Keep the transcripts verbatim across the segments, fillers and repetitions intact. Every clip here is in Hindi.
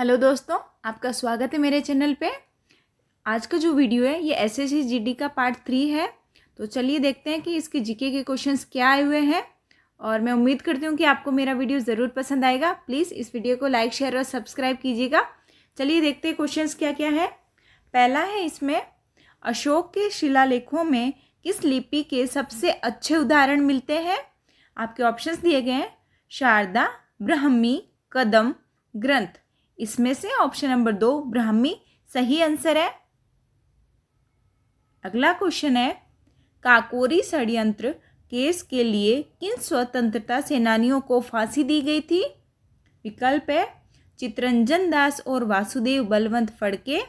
हेलो दोस्तों, आपका स्वागत है मेरे चैनल पे। आज का जो वीडियो है ये एसएससी जीडी का पार्ट थ्री है। तो चलिए देखते हैं कि इसके जीके के क्वेश्चंस क्या आए हुए हैं। और मैं उम्मीद करती हूँ कि आपको मेरा वीडियो ज़रूर पसंद आएगा। प्लीज़ इस वीडियो को लाइक, शेयर और सब्सक्राइब कीजिएगा। चलिए देखते हैं क्वेश्चंस क्या क्या है। पहला है इसमें, अशोक के शिलालेखों में किस लिपि के सबसे अच्छे उदाहरण मिलते हैं। आपके ऑप्शंस दिए गए हैं शारदा, ब्राह्मी, कदम, ग्रंथ। इसमें से ऑप्शन नंबर दो ब्राह्मी सही आंसर है। अगला क्वेश्चन है, काकोरी षड्यंत्र केस के लिए किन स्वतंत्रता सेनानियों को फांसी दी गई थी। विकल्प है चितरंजन दास और वासुदेव बलवंत फड़के,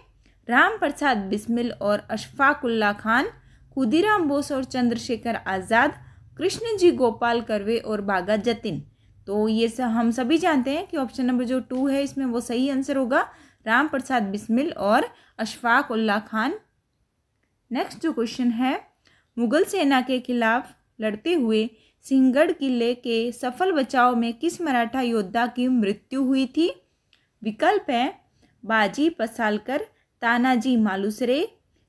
राम प्रसाद बिस्मिल और अशफाक उल्लाह खान, खुदीराम बोस और चंद्रशेखर आज़ाद, कृष्ण जी गोपाल कर्वे और बागा जतिन। तो ये सब हम सभी जानते हैं कि ऑप्शन नंबर जो टू है इसमें वो सही आंसर होगा, राम प्रसाद बिस्मिल और अशफाक उल्लाह खान। नेक्स्ट जो क्वेश्चन है, मुगल सेना के खिलाफ लड़ते हुए सिंहगढ़ किले के सफल बचाव में किस मराठा योद्धा की मृत्यु हुई थी। विकल्प है बाजी पसालकर, तानाजी मालुसरे,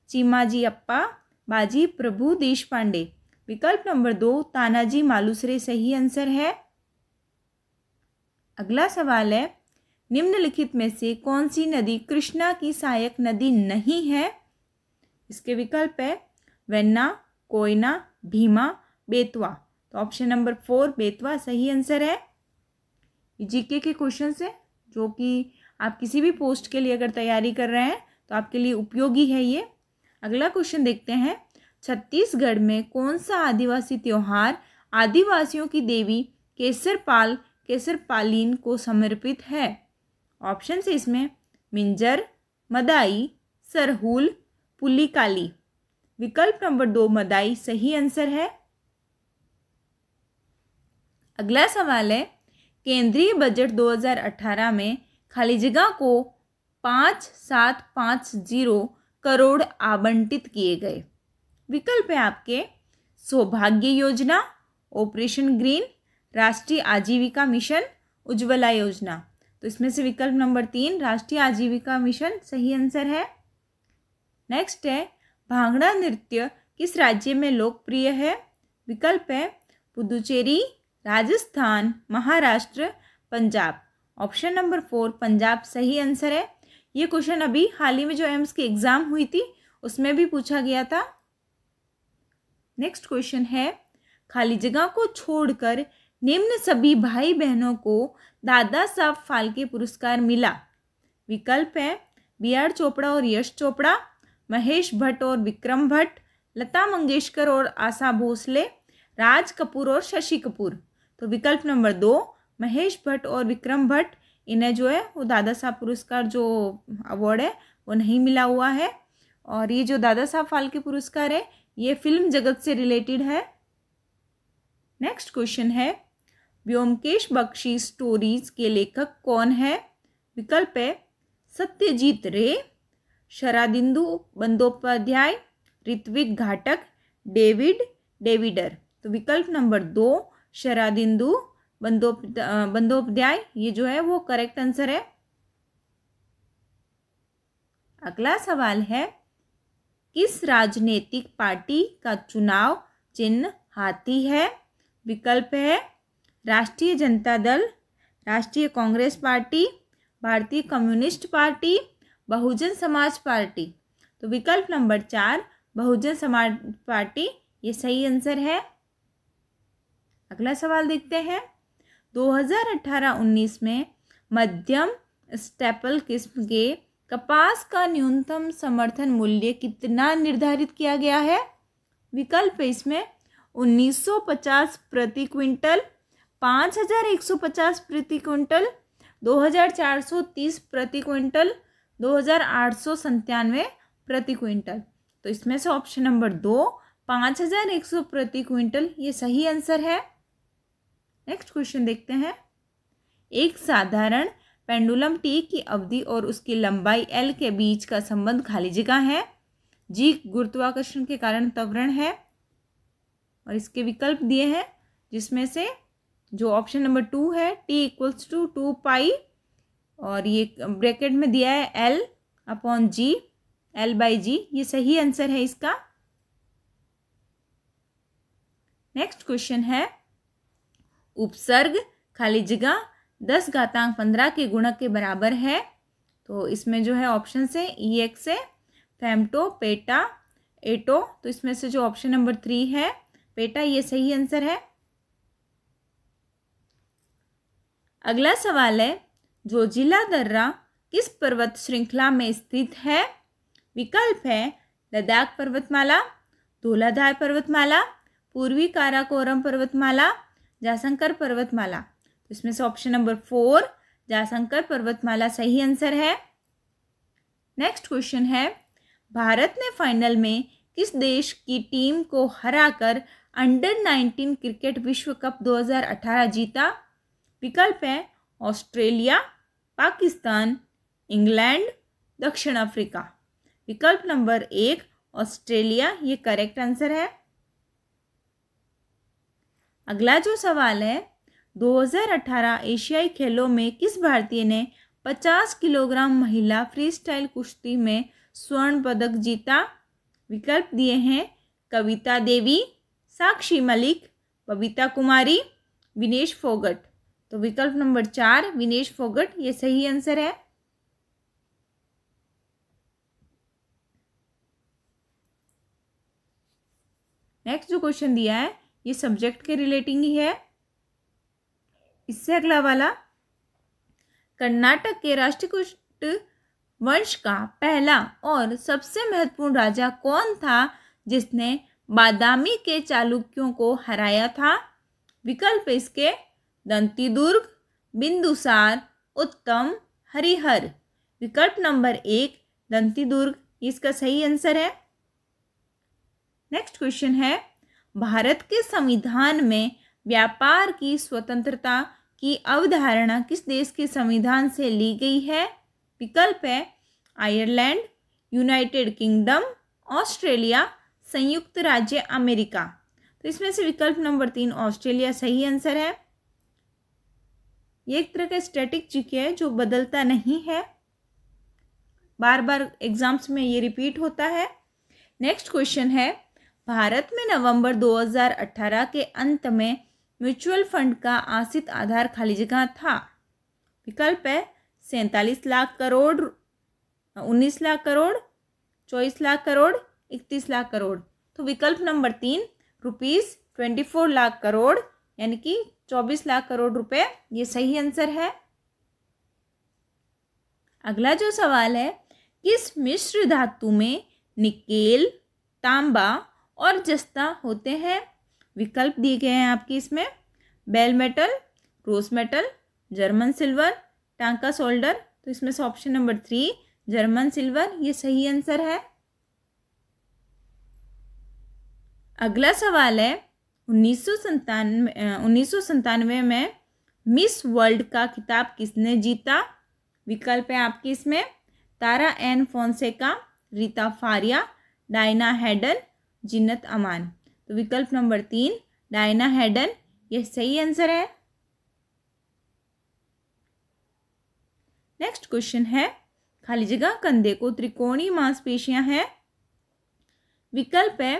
चीमाजी अप्पा, बाजी प्रभु देश पांडे। विकल्प नंबर दो तानाजी मालुसरे सही आंसर है। अगला सवाल है, निम्नलिखित में से कौन सी नदी कृष्णा की सहायक नदी नहीं है। इसके विकल्प है वेन्ना, कोयना, भीमा, बेतवा। तो ऑप्शन नंबर फोर बेतवा सही आंसर है। जीके के क्वेश्चन है जो कि आप किसी भी पोस्ट के लिए अगर तैयारी कर रहे हैं तो आपके लिए उपयोगी है ये। अगला क्वेश्चन देखते हैं, छत्तीसगढ़ में कौन सा आदिवासी त्यौहार आदिवासियों की देवी केसर पाल केसर पालीन को समर्पित है। ऑप्शन है इसमें मिंजर, मदाई, सरहूल, पुली काली। विकल्प नंबर दो मदाई सही आंसर है। अगला सवाल है, केंद्रीय बजट दो हज़ार अठारह में खाली जगह को पाँच सात पाँच जीरो करोड़ आवंटित किए गए। विकल्प है आपके सौभाग्य योजना, ऑपरेशन ग्रीन, राष्ट्रीय आजीविका मिशन, उज्ज्वला योजना। तो इसमें से विकल्प नंबर तीन राष्ट्रीय आजीविका मिशन सही आंसर है। नेक्स्ट है, भांगड़ा नृत्य किस राज्य में लोकप्रिय है। विकल्प है Puducherry, Rajasthan, Maharashtra, Punjab. Option number four Punjab सही आंसर है। ये क्वेश्चन अभी हाल ही में जो एम्स की एग्जाम हुई थी उसमें भी पूछा गया था। नेक्स्ट क्वेश्चन है, खाली जगह को छोड़कर निम्न सभी भाई बहनों को दादा साहब फाल्के पुरस्कार मिला। विकल्प है बी आर चोपड़ा और यश चोपड़ा, महेश भट्ट और विक्रम भट्ट, लता मंगेशकर और आशा भोसले, राज कपूर और शशि कपूर। तो विकल्प नंबर दो महेश भट्ट और विक्रम भट्ट, इन्हें जो है वो दादा साहब पुरस्कार जो अवार्ड है वो नहीं मिला हुआ है। और ये जो दादा साहब फाल्के पुरस्कार है ये फिल्म जगत से रिलेटेड है। नेक्स्ट क्वेश्चन है, ब्योमकेश बख्शी स्टोरीज के लेखक कौन है। विकल्प है सत्यजीत रे, शरादिंदु बंदोपाध्याय, ऋत्विक घाटक, डेविड डेविडर। तो विकल्प नंबर दो शरादिंदु बंदोपाध्याय ये जो है वो करेक्ट आंसर है। अगला सवाल है, किस राजनीतिक पार्टी का चुनाव चिन्ह हाथी है। विकल्प है राष्ट्रीय Janata Dal, Rashtriya Congress Party, Bharatiya Communist Party, Bahujan Samaj Party. तो विकल्प नंबर चार बहुजन समाज पार्टी ये सही आंसर है। अगला सवाल देखते हैं, दो हज़ार अठारह उन्नीस में मध्यम स्टेपल किस्म के कपास का न्यूनतम समर्थन मूल्य कितना निर्धारित किया गया है। विकल्प है इसमें उन्नीस सौ पचास प्रति क्विंटल, पाँच हज़ार एक सौ पचास प्रति क्विंटल, दो हज़ार चार सौ तीस प्रति क्विंटल, दो हज़ार आठ सौ सत्तानवे प्रति क्विंटल। तो इसमें से ऑप्शन नंबर दो पाँच हज़ार एक सौ प्रति क्विंटल ये सही आंसर है। नेक्स्ट क्वेश्चन देखते हैं, एक साधारण पेंडुलम टी की अवधि और उसकी लंबाई एल के बीच का संबंध खाली जगह है। जी गुरुत्वाकर्षण के कारण त्वरण है। और इसके विकल्प दिए हैं जिसमें से जो ऑप्शन नंबर टू है T equals to two pi, और ये ब्रैकेट में दिया है L upon G, L by G, ये सही आंसर है इसका। नेक्स्ट क्वेश्चन है उपसर्ग खाली जगह दस घातांक पंद्रह के गुणक के बराबर है। तो इसमें जो है ऑप्शन से ई एक्स है फेमटो पेटा एटो, तो इसमें से जो ऑप्शन नंबर थ्री है पेटा ये सही आंसर है। अगला सवाल है जो जिला दर्रा किस पर्वत श्रृंखला में स्थित है। विकल्प है लद्दाख पर्वतमाला, धोलाधार पर्वतमाला, पूर्वी काराकोरम पर्वतमाला, जाशंकर पर्वतमाला। तो इसमें से ऑप्शन नंबर फोर जाशंकर पर्वतमाला सही आंसर है। नेक्स्ट क्वेश्चन है भारत ने फाइनल में किस देश की टीम को हराकर अंडर नाइनटीन क्रिकेट विश्व कप दो हज़ार अठारह जीता। विकल्प है ऑस्ट्रेलिया, पाकिस्तान, इंग्लैंड, दक्षिण अफ्रीका। विकल्प नंबर एक ऑस्ट्रेलिया ये करेक्ट आंसर है। अगला जो सवाल है दो हज़ार अठारह एशियाई खेलों में किस भारतीय ने पचास किलोग्राम महिला फ्रीस्टाइल कुश्ती में स्वर्ण पदक जीता। विकल्प दिए हैं कविता देवी, साक्षी मलिक, बबीता कुमारी, विनेश फोगट। तो विकल्प नंबर चार विनेश फोगट ये सही आंसर है। नेक्स्ट जो क्वेश्चन दिया है ये सब्जेक्ट के रिलेटिंग ही है। इससे अगला वाला कर्नाटक के राष्ट्रकूट वंश का पहला और सबसे महत्वपूर्ण राजा कौन था जिसने बादामी के चालुक्यों को हराया था। विकल्प इसके दंती दुर्ग, बिंदुसार, उत्तम, हरिहर। विकल्प नंबर एक दंती दुर्ग इसका सही आंसर है। नेक्स्ट क्वेश्चन है भारत के संविधान में व्यापार की स्वतंत्रता की अवधारणा किस देश के संविधान से ली गई है। विकल्प है आयरलैंड, यूनाइटेड किंगडम, ऑस्ट्रेलिया, संयुक्त राज्य अमेरिका। तो इसमें से विकल्प नंबर तीन ऑस्ट्रेलिया सही आंसर है। ये एक तरह का स्टैटिक जीके है जो बदलता नहीं है, बार बार एग्जाम्स में ये रिपीट होता है। नेक्स्ट क्वेश्चन है भारत में नवंबर दो हज़ार अठारह के अंत में म्यूचुअल फंड का आश्रित आधार खाली जगह था। विकल्प है सैंतालीस लाख करोड़, उन्नीस लाख करोड़, चौबीस लाख करोड़, इकतीस लाख करोड़। तो विकल्प नंबर तीन rupees twenty four lakh crore यानी कि चौबीस लाख करोड़ रुपए ये सही आंसर है। अगला जो सवाल है किस मिश्र धातु में निकेल, तांबा और जस्ता होते हैं। विकल्प दिए गए हैं आपके इसमें bell metal, rose metal, German silver, टांका सोल्डर। तो इसमें से option number three German silver ये सही आंसर है। अगला सवाल है उन्नीस सौ संतानवे उन्नीस सौ संतानवे में मिस वर्ल्ड का खिताब किसने जीता। विकल्प है आपके इसमें तारा एन फोन्सेका, रीता फारिया, डायना हैडन, जिन्नत अमान। तो विकल्प नंबर तीन डायना हैडन यह सही आंसर है। नेक्स्ट क्वेश्चन है खाली जगह कंधे को त्रिकोणीय मांसपेशियां हैं। विकल्प है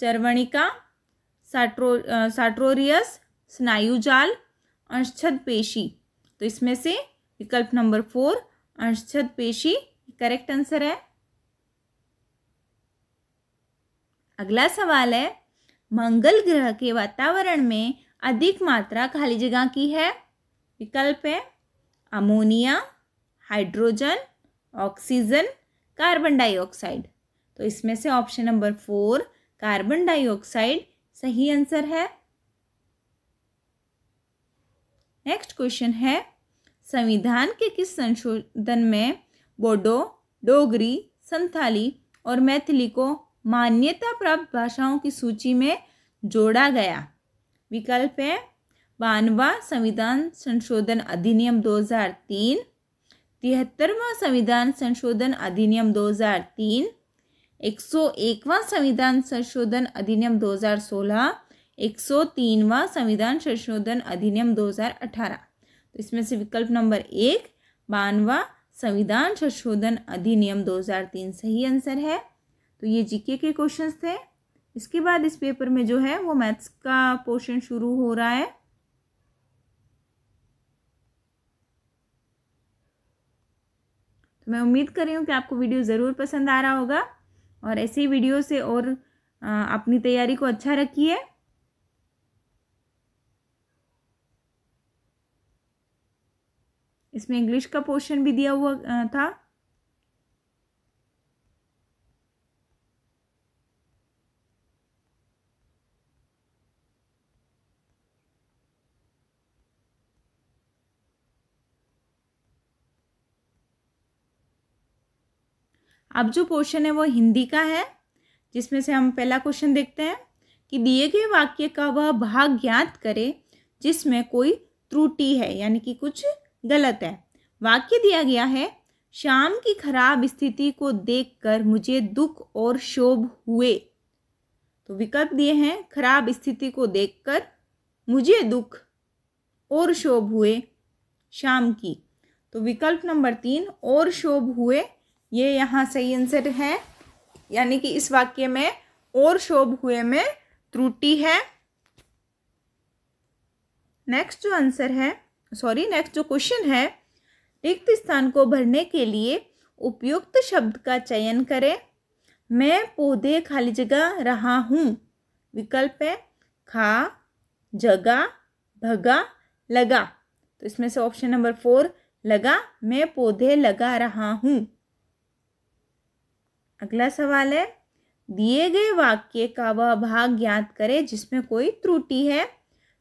चर्वणिका, साट्रो साट्रोरियस, स्नायु जाल, अंशछद पेशी। तो इसमें से विकल्प नंबर फोर अंशछद पेशी करेक्ट आंसर है। अगला सवाल है मंगल ग्रह के वातावरण में अधिक मात्रा खाली जगह की है। विकल्प है ammonia, hydrogen, oxygen, carbon dioxide. तो इसमें से option number four carbon dioxide सही आंसर है। नेक्स्ट क्वेश्चन है संविधान के किस संशोधन में बोडो, डोगरी, संथाली और मैथिली को मान्यता प्राप्त भाषाओं की सूची में जोड़ा गया। विकल्प है बानवा संविधान संशोधन अधिनियम दो हज़ार तीन, तिहत्तरवां संविधान संशोधन अधिनियम दो हज़ार तीन, एक सौ एकवां संविधान संशोधन अधिनियम दो हज़ार सोलह, एक सौ तीनवां संविधान संशोधन अधिनियम दो हज़ार अठारह। तो इसमें से विकल्प नंबर एक बानवा संविधान संशोधन अधिनियम दो हज़ार तीन सही आंसर है। तो ये जीके के क्वेश्चंस थे। इसके बाद इस पेपर में जो है वो मैथ्स का पोर्शन शुरू हो रहा है। तो मैं उम्मीद कर रही हूँ कि आपको वीडियो ज़रूर पसंद आ रहा होगा और ऐसे ही वीडियो से और अपनी तैयारी को अच्छा रखिए। इसमें इंग्लिश का पोर्शन भी दिया हुआ था। अब जो पोर्शन है वो हिंदी का है, जिसमें से हम पहला क्वेश्चन देखते हैं कि दिए गए वाक्य का वह भाग ज्ञात करें जिसमें कोई त्रुटि है, यानी कि कुछ गलत है। वाक्य दिया गया है, शाम की खराब स्थिति को देखकर मुझे दुख और क्षोभ हुए। तो विकल्प दिए हैं, खराब स्थिति को देखकर मुझे दुख और क्षोभ हुए शाम की। तो विकल्प नंबर तीन और क्षोभ हुए, ये यहाँ सही आंसर है। यानी कि इस वाक्य में और शोभ हुए में त्रुटि है। नेक्स्ट जो आंसर है सॉरी नेक्स्ट जो क्वेश्चन है, रिक्त स्थान को भरने के लिए उपयुक्त शब्द का चयन करें। मैं पौधे खाली जगह रहा हूँ। विकल्प है खा, जगा, भगा, लगा। तो इसमें से ऑप्शन नंबर फोर लगा, मैं पौधे लगा रहा हूँ। अगला सवाल है, दिए गए वाक्य का वह भाग ज्ञात करें जिसमें कोई त्रुटि है।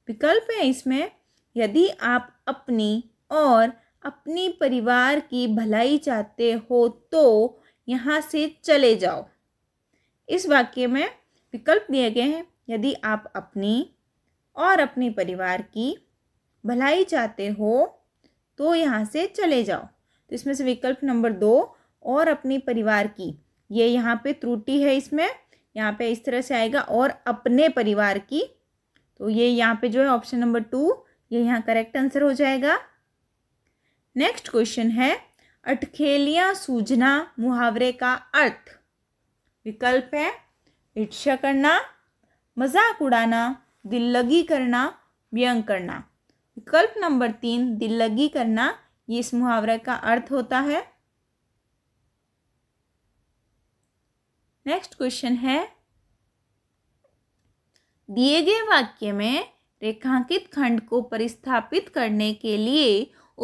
विकल्प है इसमें, यदि आप अपनी और अपनी परिवार की भलाई चाहते हो तो यहाँ से चले जाओ। इस वाक्य में विकल्प दिए गए हैं, यदि आप अपनी और अपने परिवार की भलाई चाहते हो तो यहाँ से चले जाओ। तो इसमें से विकल्प नंबर दो और अपने परिवार की, ये यहाँ पे त्रुटि है। इसमें यहाँ पे इस तरह से आएगा और अपने परिवार की। तो ये यहाँ पे जो है ऑप्शन नंबर टू, ये यहाँ करेक्ट आंसर हो जाएगा। नेक्स्ट क्वेश्चन है, अटखेलियाँ सूझना मुहावरे का अर्थ। विकल्प है, ईर्ष्या करना, मजाक उड़ाना, दिल्लगी करना, व्यंग करना। विकल्प नंबर तीन दिल्लगी करना, ये इस मुहावरे का अर्थ होता है। नेक्स्ट क्वेश्चन है, दिए गए वाक्य में रेखांकित खंड को परिस्थापित करने के लिए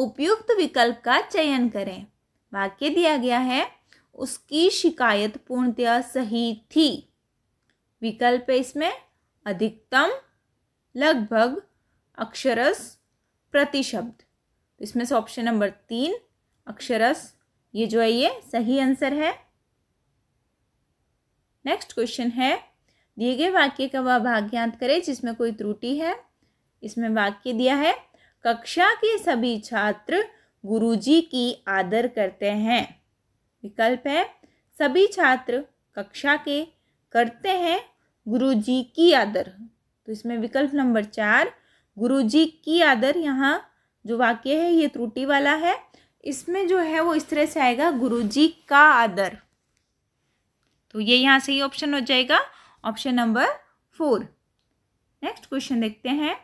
उपयुक्त विकल्प का चयन करें। वाक्य दिया गया है, उसकी शिकायत पूर्णतया सही थी। विकल्प है इसमें, अधिकतम, लगभग, अक्षरश, प्रतिशब्द। इसमें से ऑप्शन नंबर तीन अक्षरश, ये जो है ये सही आंसर है। नेक्स्ट क्वेश्चन है, दिए गए वाक्य का वह भाग ज्ञात करें जिसमें कोई त्रुटि है। इसमें वाक्य दिया है, कक्षा के सभी छात्र गुरुजी की आदर करते हैं। विकल्प है, सभी छात्र कक्षा के करते हैं गुरुजी की आदर। तो इसमें विकल्प नंबर चार गुरुजी की आदर, यहाँ जो वाक्य है ये त्रुटि वाला है। इसमें जो है वो इस तरह से आएगा, गुरुजी का आदर। तो ये यहाँ सही ऑप्शन हो जाएगा, option number four. Next question देखते हैं,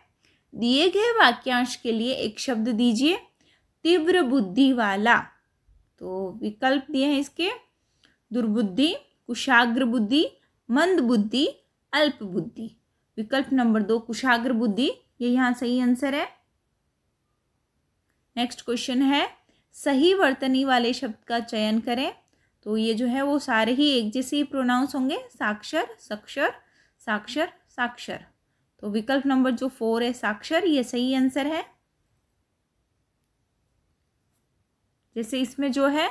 दिए गए वाक्यांश के लिए एक शब्द दीजिए। तीव्र बुद्धि वाला, तो विकल्प दिए हैं इसके, दुर्बुद्धि, कुशाग्र बुद्धि, मंद बुद्धि, अल्प बुद्धि। विकल्प नंबर दो कुशाग्र बुद्धि, ये यहाँ सही आंसर है। नेक्स्ट क्वेश्चन है, सही वर्तनी वाले शब्द का चयन करें। तो ये जो है वो सारे ही एक जैसे ही प्रोनाउंस होंगे, साक्षर, सक्षर, साक्षर, साक्षर। तो विकल्प नंबर जो फोर है साक्षर, ये सही आंसर है। जैसे इसमें जो है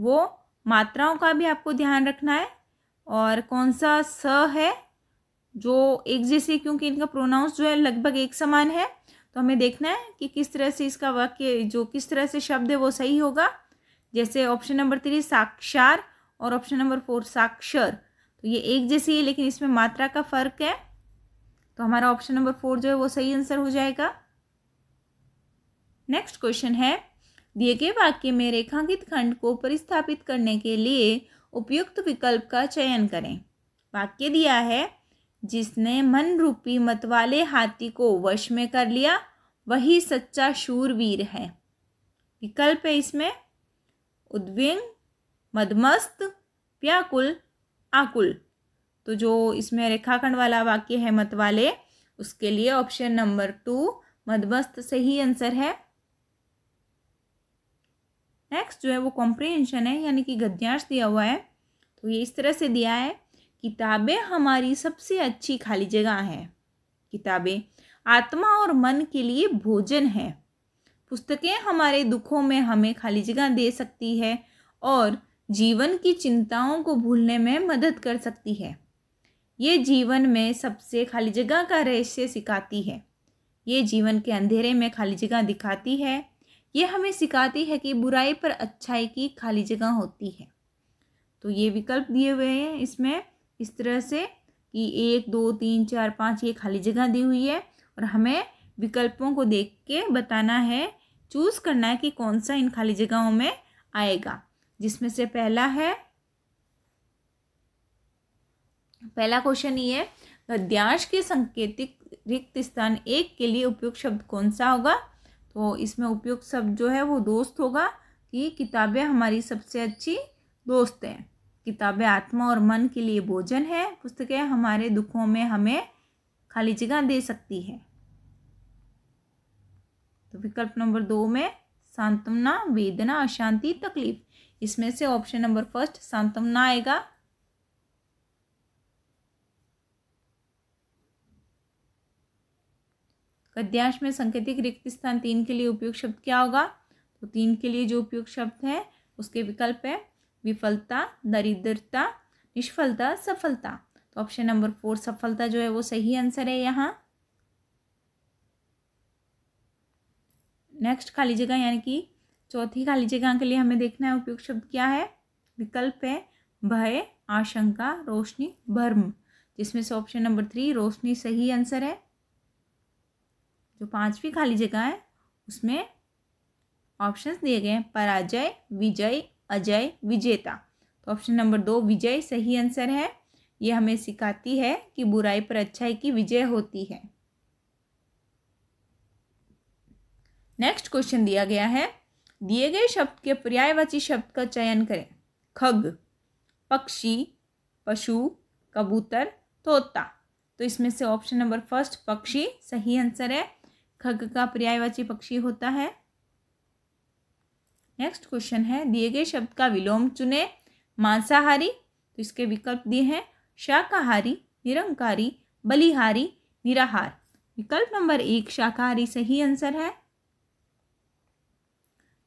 वो मात्राओं का भी आपको ध्यान रखना है और कौन सा स है जो एक जैसे, क्योंकि इनका प्रोनाउंस जो है लगभग एक समान है, तो हमें देखना है कि किस तरह से इसका वाक्य जो किस तरह से शब्द है वो सही होगा। जैसे ऑप्शन नंबर थ्री साक्षार और ऑप्शन नंबर फोर साक्षर, तो ये एक जैसी है लेकिन इसमें मात्रा का फर्क है। तो हमारा ऑप्शन नंबर फोर जो है वो सही आंसर हो जाएगा। नेक्स्ट क्वेश्चन है, दिए गए वाक्य में रेखांकित खंड को परिस्थापित करने के लिए उपयुक्त विकल्प का चयन करें। वाक्य दिया है, जिसने मन रूपी मतवाले हाथी को वश में कर लिया वही सच्चा शूरवीर है। विकल्प है इसमें उद्विग्न, मदमस्त, व्याकुल, आकुल। तो जो इसमें रेखाखंड वाला वाक्य है मतवाले, उसके लिए ऑप्शन नंबर टू मदमस्त सही आंसर है। नेक्स्ट जो है वो कॉम्प्रिहेंशन है, यानी कि गद्यांश दिया हुआ है। तो ये इस तरह से दिया है, किताबें हमारी सबसे अच्छी खाली जगह हैं। किताबें आत्मा और मन के लिए भोजन है। पुस्तकें हमारे दुखों में हमें खाली जगह दे सकती है और जीवन की चिंताओं को भूलने में मदद कर सकती है। ये जीवन में सबसे खाली जगह का रहस्य सिखाती है। ये जीवन के अंधेरे में खाली जगह दिखाती है। ये हमें सिखाती है कि बुराई पर अच्छाई की खाली जगह होती है। तो ये विकल्प दिए हुए हैं इसमें इस तरह से कि एक दो तीन चार पाँच ये खाली जगह दी हुई है और हमें विकल्पों को देख के बताना है, चूज़ करना है कि कौन सा इन खाली जगहों में आएगा। जिसमें से पहला है, पहला क्वेश्चन ये है, गद्यांश के संकेतिक रिक्त स्थान एक के लिए उपयुक्त शब्द कौन सा होगा। तो इसमें उपयुक्त शब्द जो है वो दोस्त होगा कि किताबें हमारी सबसे अच्छी दोस्त हैं। किताबें आत्मा और मन के लिए भोजन है। पुस्तकें हमारे दुखों में हमें खाली जगह दे सकती है। तो विकल्प नंबर दो में सांत्वना, वेदना, अशांति, तकलीफ, इसमें से ऑप्शन नंबर फर्स्ट सांत्वना आएगा। गद्यांश में संकेतिक रिक्त स्थान तीन के लिए उपयुक्त शब्द क्या होगा। तो तीन के लिए जो उपयुक्त शब्द है उसके विकल्प है विफलता, दरिद्रता, निष्फलता, सफलता। तो ऑप्शन नंबर फोर सफलता जो है वो सही आंसर है यहाँ। नेक्स्ट खाली जगह यानी कि चौथी खाली जगह के लिए हमें देखना है उपयुक्त शब्द क्या है। विकल्प है भय, आशंका, रोशनी, भ्रम, जिसमें से ऑप्शन नंबर थ्री रोशनी सही आंसर है। जो पांचवी खाली जगह है उसमें ऑप्शंस दिए गए हैं पराजय, विजय, अजय, विजेता। तो ऑप्शन नंबर दो विजय सही आंसर है। ये हमें सिखाती है कि बुराई पर अच्छाई की विजय होती है। नेक्स्ट क्वेश्चन दिया गया है, दिए गए शब्द के पर्यायवाची शब्द का चयन करें। खग, पक्षी, पशु, कबूतर, तोता। तो इसमें से ऑप्शन नंबर फर्स्ट पक्षी सही आंसर है। खग का पर्यायवाची पक्षी होता है। नेक्स्ट क्वेश्चन है, दिए गए शब्द का विलोम चुने। मांसाहारी, तो इसके विकल्प दिए हैं शाकाहारी, निरंकारी, बलिहारी, निराहार। विकल्प नंबर एक शाकाहारी सही आंसर है।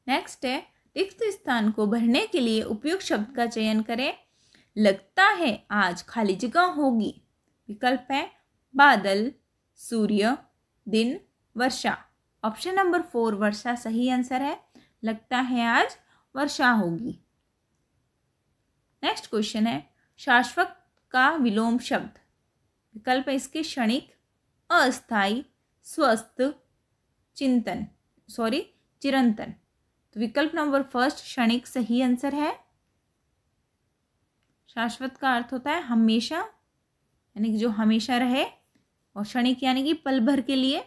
नेक्स्ट है, रिक्त स्थान को भरने के लिए उपयुक्त शब्द का चयन करें। लगता है आज खाली जगह होगी। विकल्प है बादल, सूर्य, दिन, वर्षा। ऑप्शन नंबर फोर वर्षा सही आंसर है। लगता है आज वर्षा होगी। नेक्स्ट क्वेश्चन है, शाश्वत का विलोम शब्द। विकल्प है इसके क्षणिक, अस्थाई, स्वस्थ, चिंतन सॉरी चिरंतन। तो विकल्प नंबर फर्स्ट क्षणिक सही आंसर है। शाश्वत का अर्थ होता है हमेशा, यानी कि जो हमेशा रहे, और क्षणिक यानी कि पल भर के लिए।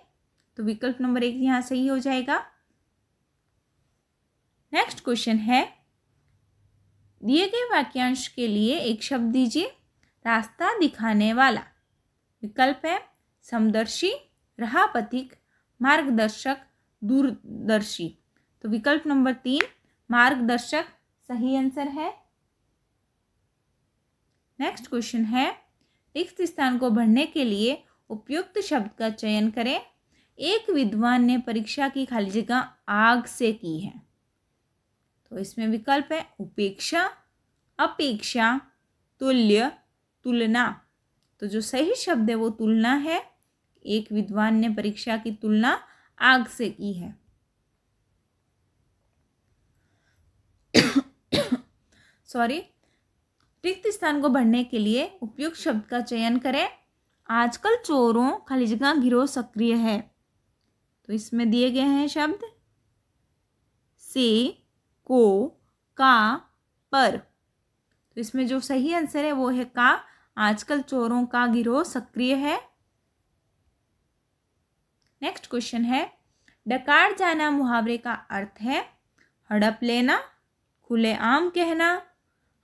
तो विकल्प नंबर एक यहाँ सही हो जाएगा। नेक्स्ट क्वेश्चन है, दिए गए वाक्यांश के लिए एक शब्द दीजिए। रास्ता दिखाने वाला, विकल्प है समदर्शी, राह पथिक, मार्गदर्शक, दूरदर्शी। तो विकल्प नंबर तीन मार्गदर्शक सही आंसर है। नेक्स्ट क्वेश्चन है, रिक्त स्थान को भरने के लिए उपयुक्त शब्द का चयन करें। एक विद्वान ने परीक्षा की खाली जगह आग से की है। तो इसमें विकल्प है उपेक्षा, अपेक्षा, तुल्य, तुलना। तो जो सही शब्द है वो तुलना है। एक विद्वान ने परीक्षा की तुलना आग से की है। सॉरी रिक्त स्थान को भरने के लिए उपयुक्त शब्द का चयन करें। आजकल चोरों खाली जगह गिरोह सक्रिय है। तो इसमें दिए गए हैं शब्द से, को, का, पर। तो इसमें जो सही आंसर है वो है का। आजकल चोरों का गिरोह सक्रिय है। नेक्स्ट क्वेश्चन है, डकार जाना मुहावरे का अर्थ है हड़प लेना, खुलेआम कहना,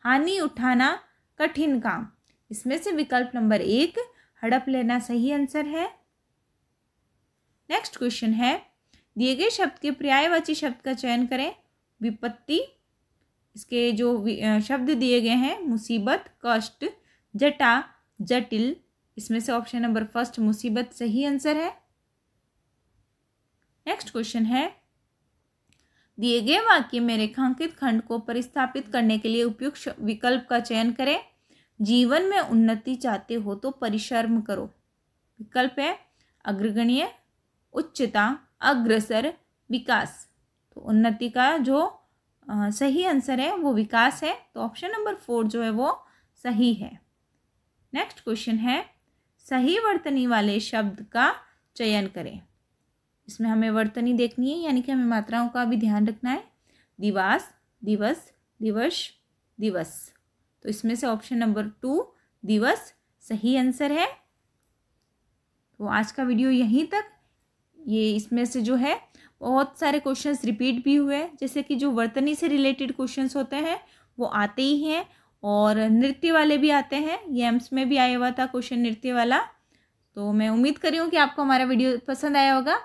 हानि उठाना, कठिन काम। इसमें से विकल्प नंबर एक हड़प लेना सही आंसर है। नेक्स्ट क्वेश्चन है, दिए गए शब्द के पर्यायवाची शब्द का चयन करें। विपत्ति, इसके जो शब्द दिए गए हैं मुसीबत, कष्ट, जटा, जटिल। इसमें से ऑप्शन नंबर फर्स्ट मुसीबत सही आंसर है। नेक्स्ट क्वेश्चन है, दिए गए वाक्य में रेखांकित खंड को परिस्थापित करने के लिए उपयुक्त विकल्प का चयन करें। जीवन में उन्नति चाहते हो तो परिश्रम करो। विकल्प है अग्रगण्य, उच्चता, अग्रसर, विकास। तो उन्नति का जो आ, सही आंसर है वो विकास है। तो ऑप्शन नंबर फोर जो है वो सही है। नेक्स्ट क्वेश्चन है, सही वर्तनी वाले शब्द का चयन करें। इसमें हमें वर्तनी देखनी है, यानी कि हमें मात्राओं का भी ध्यान रखना है। दिवास, दिवस, दिवस, दिवस। तो इसमें से ऑप्शन नंबर टू दिवस सही आंसर है। तो आज का वीडियो यहीं तक। ये इसमें से जो है बहुत सारे क्वेश्चंस रिपीट भी हुए, जैसे कि जो वर्तनी से रिलेटेड क्वेश्चंस होते हैं वो आते ही हैं, और नृत्य वाले भी आते हैं। ये एम्स में भी आया हुआ था क्वेश्चन नृत्य वाला। तो मैं उम्मीद कर रही हूँ कि आपको हमारा वीडियो पसंद आया होगा।